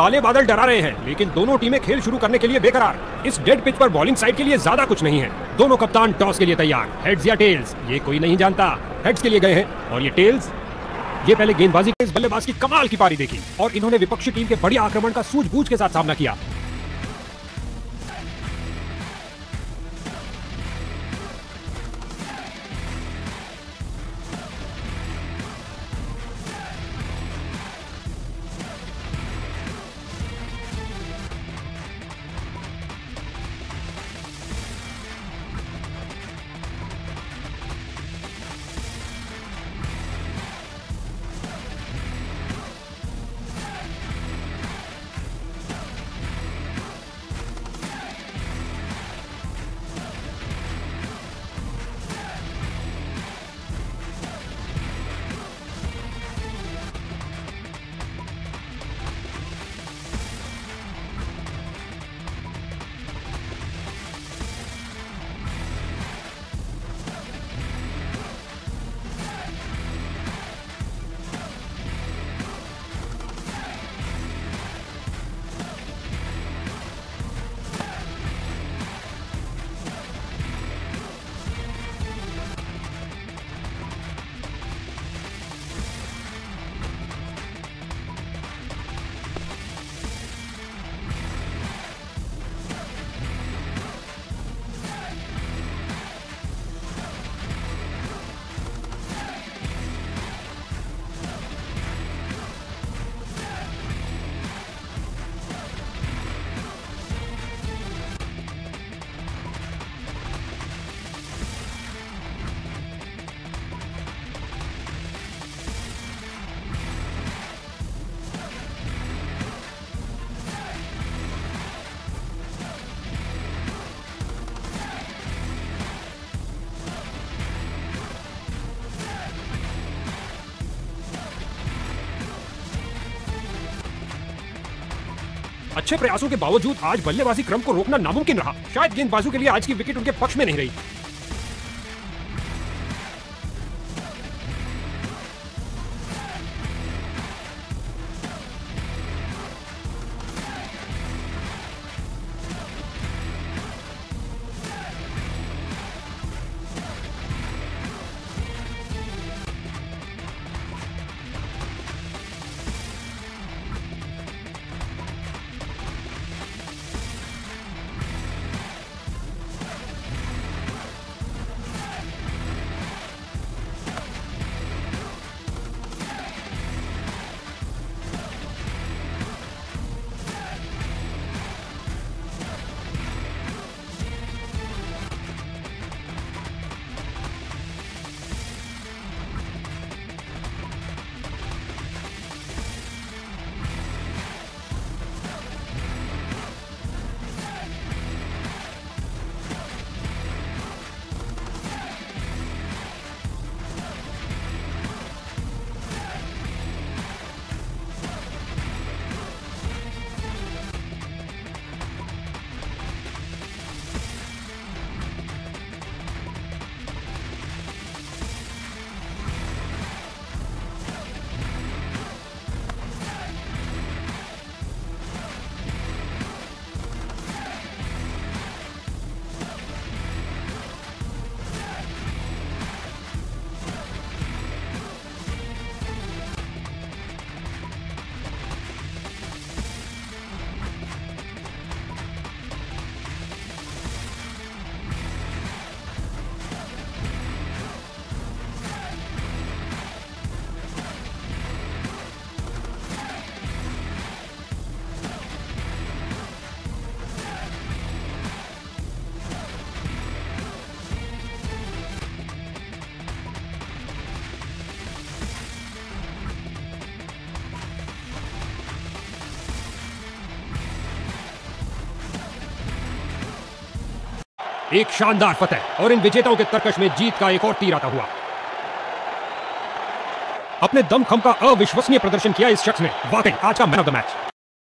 काले बादल डरा रहे हैं, लेकिन दोनों टीमें खेल शुरू करने के लिए बेकरार। इस डेड पिच पर बॉलिंग साइड के लिए ज्यादा कुछ नहीं है। दोनों कप्तान टॉस के लिए तैयार। हेड्स या टेल्स, ये कोई नहीं जानता। हेड्स के लिए गए हैं और ये टेल्स। ये पहले गेंदबाजी के इस बल्लेबाज की कमाल की पारी देखी और इन्होंने विपक्षी टीम के बढ़िया आक्रमण का सूझबूझ के साथ सामना किया। अच्छे प्रयासों के बावजूद आज बल्लेबाजी क्रम को रोकना नामुमकिन रहा। शायद गेंदबाजों के लिए आज की विकेट उनके पक्ष में नहीं रही। एक शानदार फतेह और इन विजेताओं के तरकश में जीत का एक और तीर आता हुआ। अपने दमखम का अविश्वसनीय प्रदर्शन किया इस शख्स ने। वाकई आज का मैन ऑफ द मैच।